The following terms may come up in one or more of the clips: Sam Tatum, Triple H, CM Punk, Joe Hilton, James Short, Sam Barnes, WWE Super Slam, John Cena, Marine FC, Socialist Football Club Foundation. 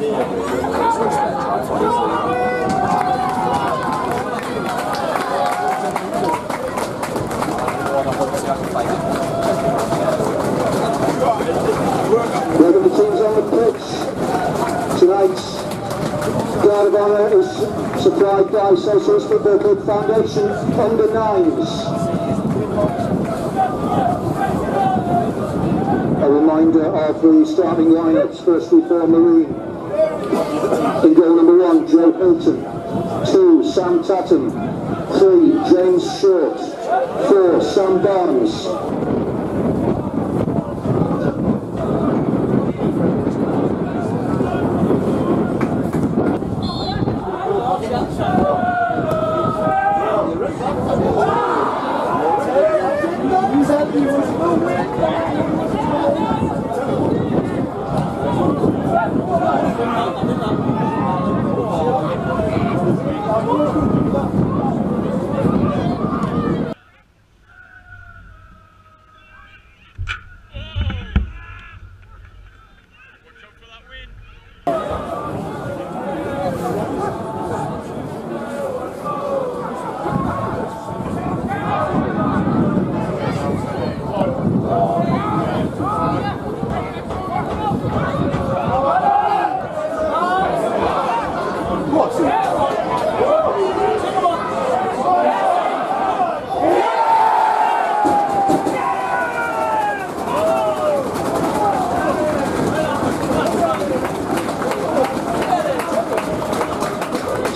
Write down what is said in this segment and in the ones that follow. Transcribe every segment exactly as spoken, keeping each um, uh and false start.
Welcome to teams on the pitch. Tonight's guard of honour is supplied by Socialist Football Club Foundation under nines. A reminder of the starting lineups. Firstly for Marine, in goal number one, Joe Hilton. Two, Sam Tatum. Three, James Short. Four, Sam Barnes.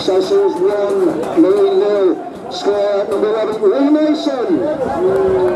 Socials one, Marine nil, score number eleven, Williamson. What?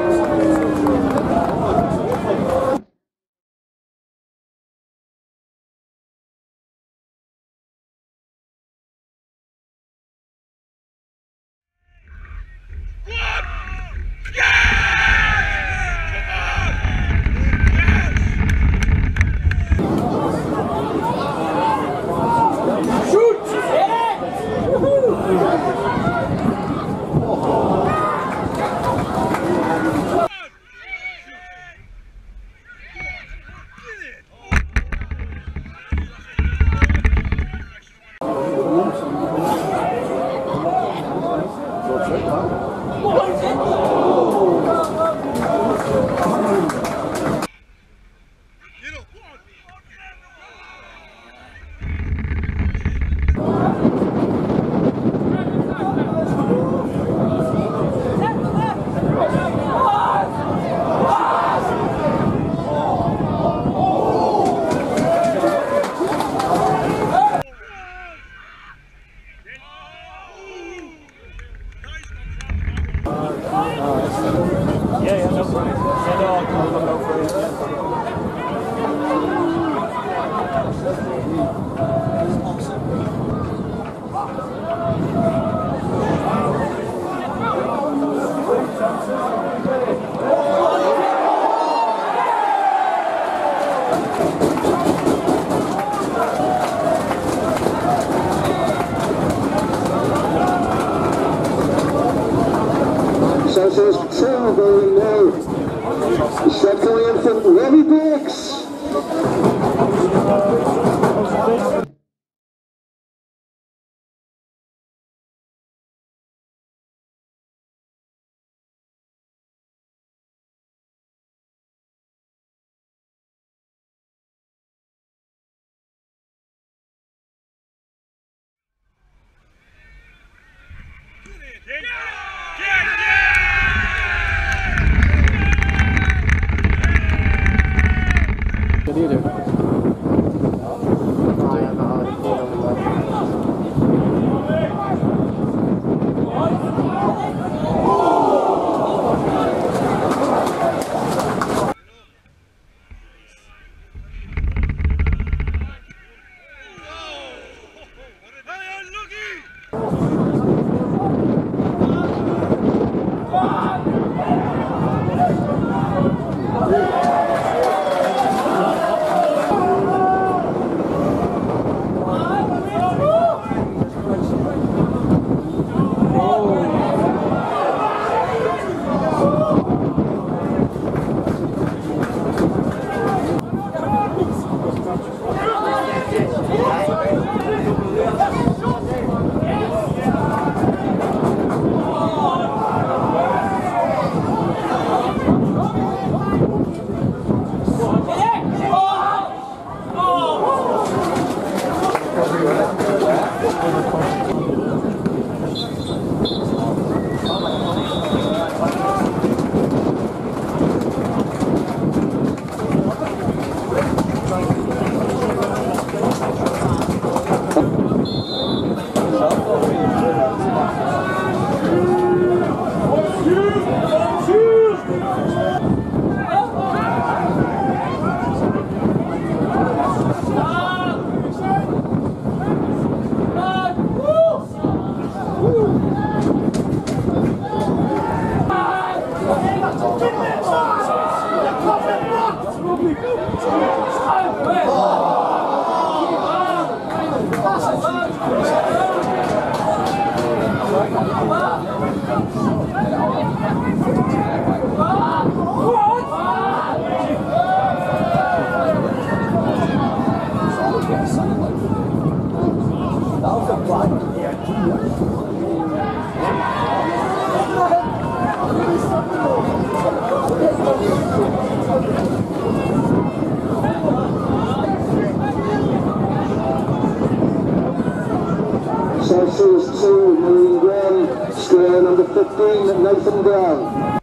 Socialist two, Marine Graham, square number fifteen, Nathan Brown.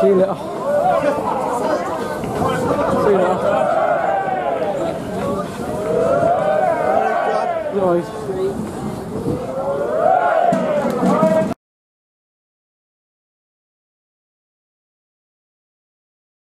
See you later.